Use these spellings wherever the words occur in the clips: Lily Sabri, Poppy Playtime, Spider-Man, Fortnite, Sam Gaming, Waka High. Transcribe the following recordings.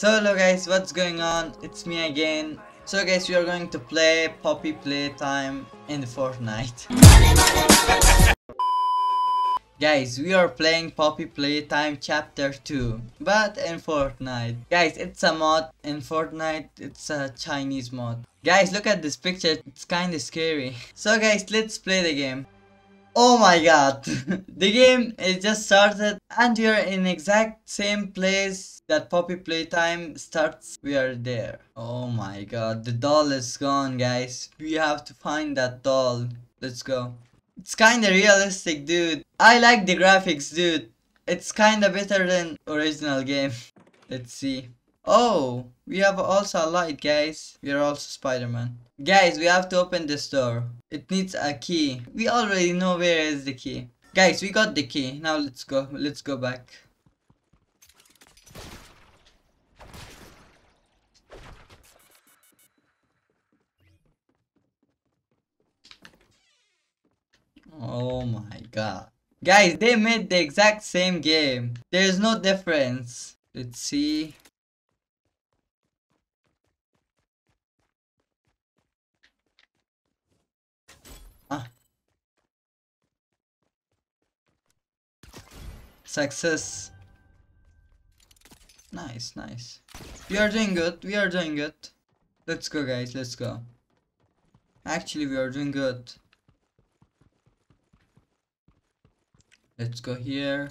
So hello guys, what's going on? It's me again. So guys, we are going to play Poppy Playtime in Fortnite. Guys, we are playing Poppy Playtime Chapter 2, but in Fortnite. Guys, it's a mod in Fortnite. It's a Chinese mod. Guys, look at this picture. It's kind of scary. So guys, let's play the game. Oh my god. The game is just started and we are in exact same place that Poppy Playtime starts. We are there. Oh my god, the doll is gone, guys. We have to find that doll. Let's go. It's kinda realistic, dude. I like the graphics, dude. It's kinda better than original game. Let's see. Oh, we have also a light, guys. We are also Spider-Man. Guys, we have to open this door. It needs a key. We already know where is the key. Guys, we got the key. Now let's go. Let's go back. Oh my god. Guys, they made the exact same game. There is no difference. Let's see. Success. Nice, nice. We are doing good. We are doing good. Let's go, guys. Let's go. Actually, we are doing good. Let's go here.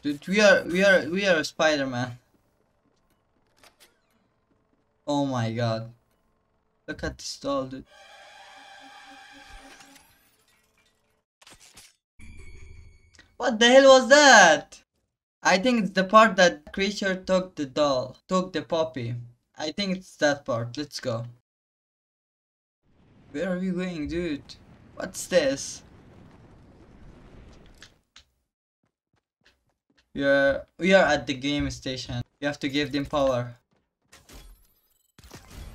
Dude, we are Spider-Man. Oh my god. Look at this doll, dude. What the hell was that? I think it's the part that creature took the doll. Took the puppy. I think it's that part. Let's go. Where are we going, dude? What's this? We are at the game station. We have to give them power.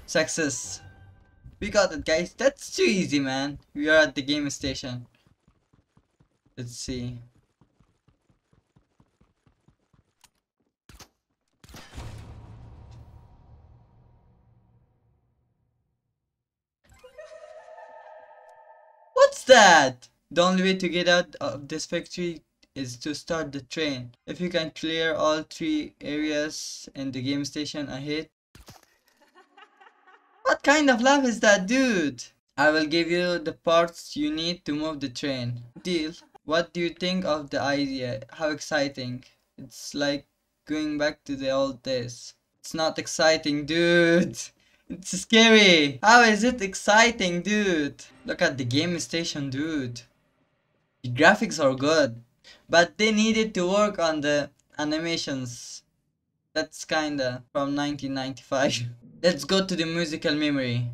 Success. We got it, guys. That's too easy, man. We are at the game station. Let's see. What's that? The only way to get out of this factory is to start the train. If you can clear all three areas in the game station ahead. What kind of laugh is that, dude? I will give you the parts you need to move the train. Deal. What do you think of the idea? How exciting. It's like going back to the old days. It's not exciting, dude. It's scary. How is it exciting, dude? Look at the game station, dude. The graphics are good, but they needed to work on the animations. That's kinda from 1995. Let's go to the musical memory.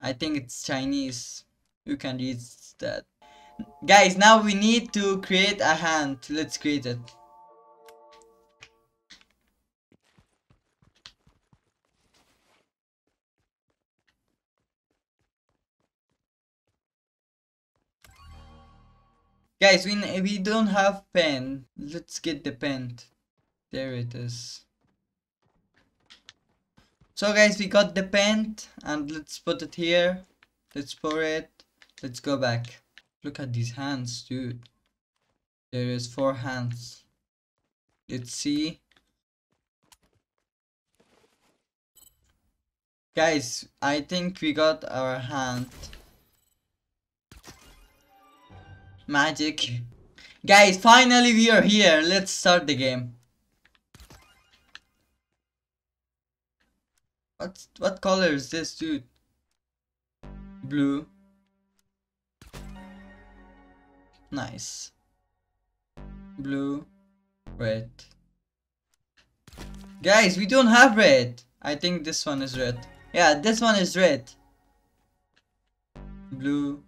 I think it's Chinese. You can read that. Guys, now we need to create a hand. Let's create it. Guys, we don't have pen. Let's get the pen. There it is. So guys, we got the paint and let's put it here. Let's pour it. Let's go back. Look at these hands, dude. There is 4 hands. Let's see. Guys, I think we got our hand. Magic. Guys, finally we are here. Let's start the game. What color is this, dude? Blue. Nice. Blue. Red. Guys, we don't have red. I think this one is red. Yeah, this one is red. Blue.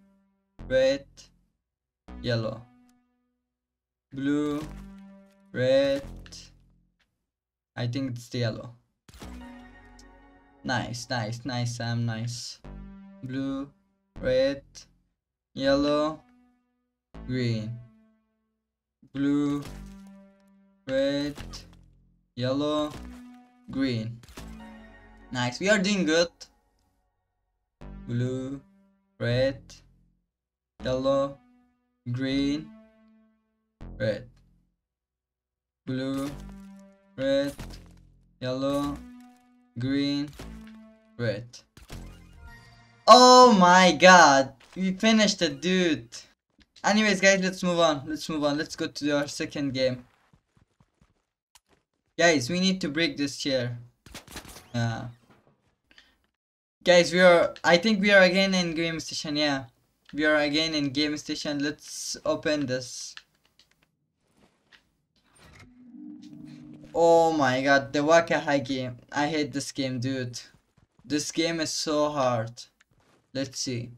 Red. Yellow. Blue. Red. I think it's the yellow. Nice, nice, nice, Sam, nice. blue, red, yellow, green, blue, red, yellow, green. Nice, we are doing good. Blue, red, yellow, green, red, blue, red, yellow, green, red. Oh my god, we finished it, dude. Anyways guys, let's move on, let's go to our second game. Guys, we need to break this chair. Guys, I think we are again in game station. Yeah, we are again in game station. Let's open this. Oh my god, the Waka High game. I hate this game, dude. This game is so hard. Let's see.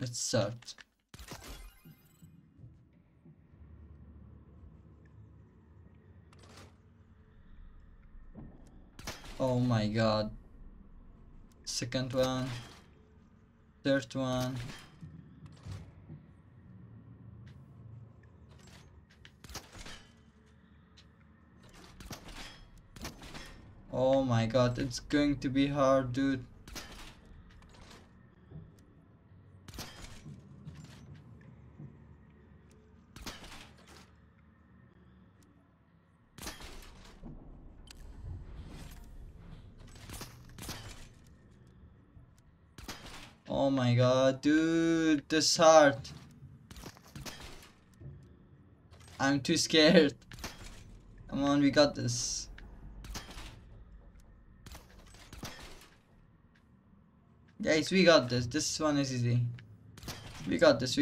Let's start. Oh my god. Second one, third one. Oh my god, it's going to be hard, dude. Oh my god, dude, this hard. I'm too scared. Come on, we got this. Guys, we got this. This one is easy. We got this.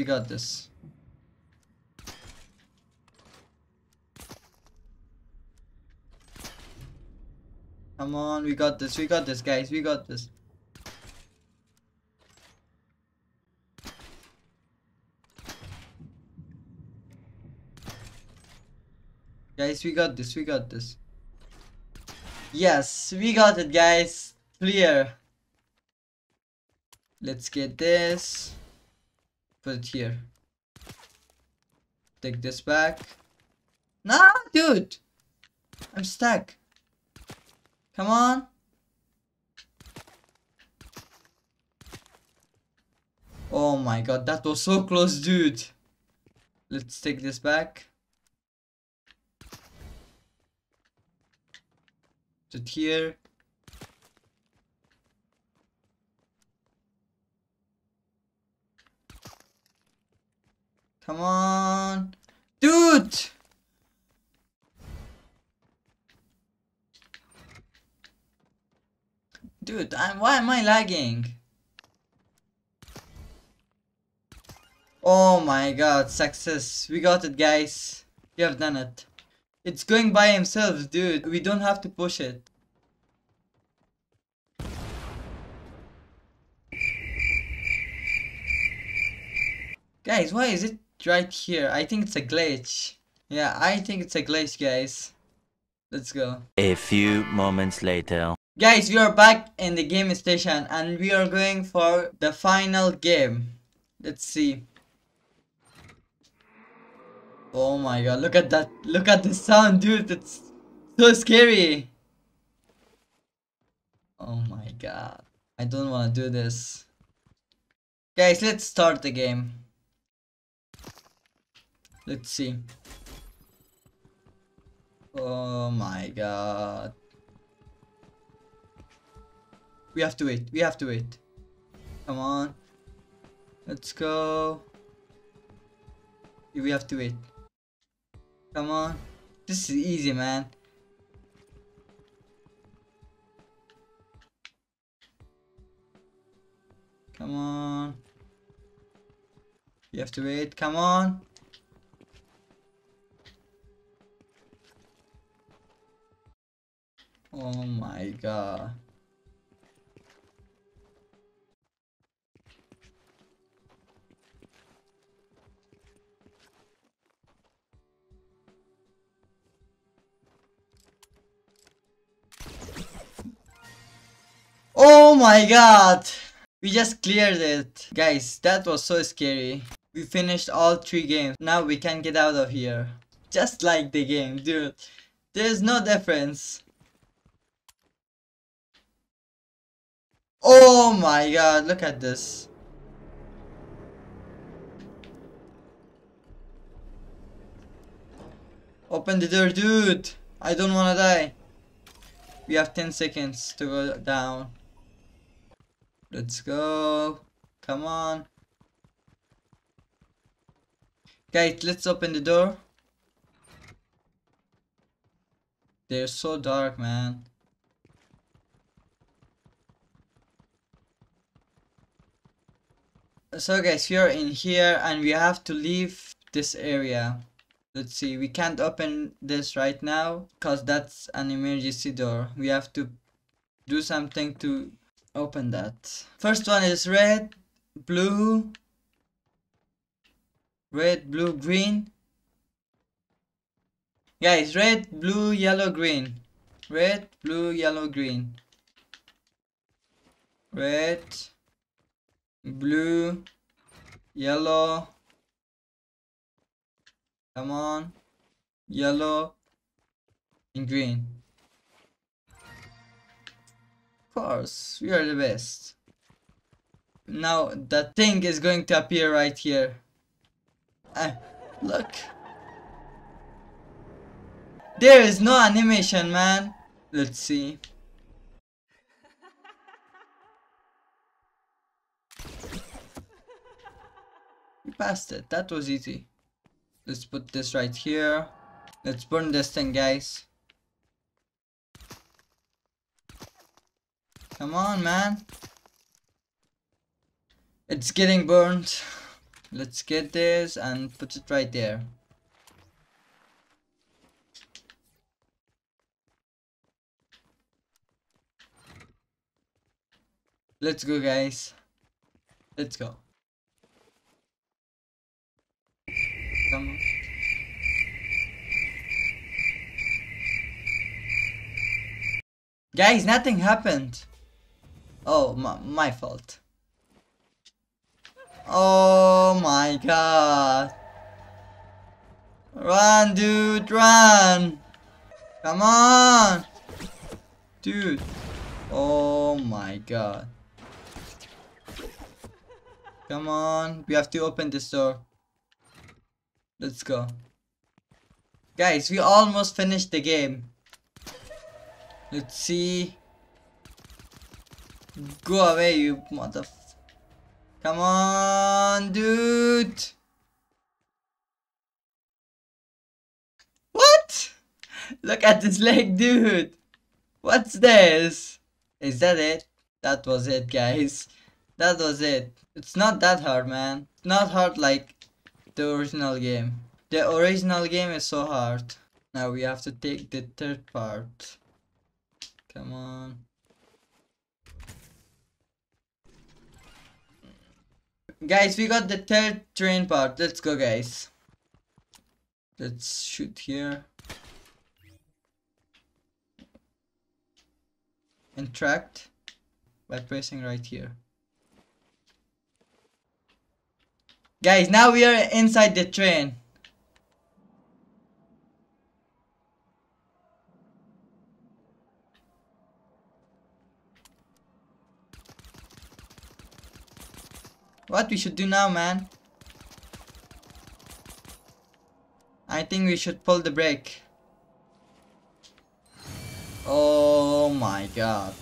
Come on, we got this, guys. We got this. Guys, we got this. Yes, we got it, guys. Clear. Let's get this. Put it here. Take this back. Nah, dude. I'm stuck. Come on. Oh my god, that was so close, dude. Let's take this back. Put it here. Come on, dude. Dude, why am I lagging? Oh my god, success. We got it, guys. We have done it. It's going by himself, dude. We don't have to push it. Guys, why is it right here? I think it's a glitch. Yeah, I think it's a glitch, guys. Let's go. A few moments later. Guys, we are back in the game station and we are going for the final game. Let's see. Oh my god, look at that. Look at the sound, dude. It's so scary. Oh my god. I don't want to do this. Guys, let's start the game. Let's see. Oh my god. We have to wait. Come on. Let's go. We have to wait. Come on. This is easy, man. Come on. We have to wait. Come on. Oh my god. Oh my god. We just cleared it. Guys, that was so scary. We finished all 3 games. Now we can get out of here. Just like the game, dude. There's no difference. Oh my god, look at this. Open the door, dude. I don't wanna die. We have 10 seconds to go down. Let's go. Come on. Guys, let's open the door. They're so dark, man. So guys, we are in here and we have to leave this area. Let's see, we can't open this right now because that's an emergency door. We have to do something to open that. First one is red, blue, green. Guys, red, blue, yellow, green. Red, blue, yellow, green. Red, blue, yellow. Come on, yellow and green. Of course, we are the best. Now that thing is going to appear right here. Look. There is no animation, man. Let's see. We passed it. That was easy. Let's put this right here. Let's burn this thing, guys. Come on, man. It's getting burned. Let's get this and put it right there. Let's go, guys. Let's go. Come on. Guys, nothing happened. Oh, my fault. Oh my god. Run, dude, run. Come on. Dude. Oh my god. Come on. We have to open this door. Let's go. Guys, we almost finished the game. Let's see. Go away, you motherf... Come on, dude. What? Look at this leg, dude. What's this? Is that it? That was it, guys. That was it. It's not that hard, man. It's not hard like the original game. The original game is so hard. Now we have to take the third part. Come on. Guys, we got the third train part. Let's go, guys. Let's shoot here. Interact by pressing right here. Guys, now we are inside the train. What we should do now, man? I think we should pull the brake. Oh my god.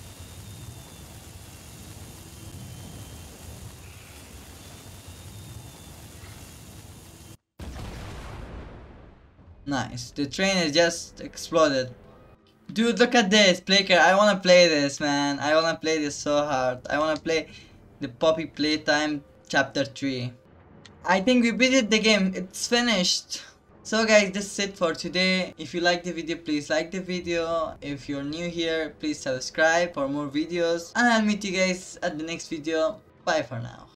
Nice, the train is just exploded. Dude, look at this, Playker. I wanna play this, man. I wanna play this so hard. I wanna play the Poppy Playtime Chapter 3. I think we beat the game. It's finished. So guys, this is it for today. If you like the video, please like the video. If you're new here, please subscribe for more videos. And I'll meet you guys at the next video. Bye for now.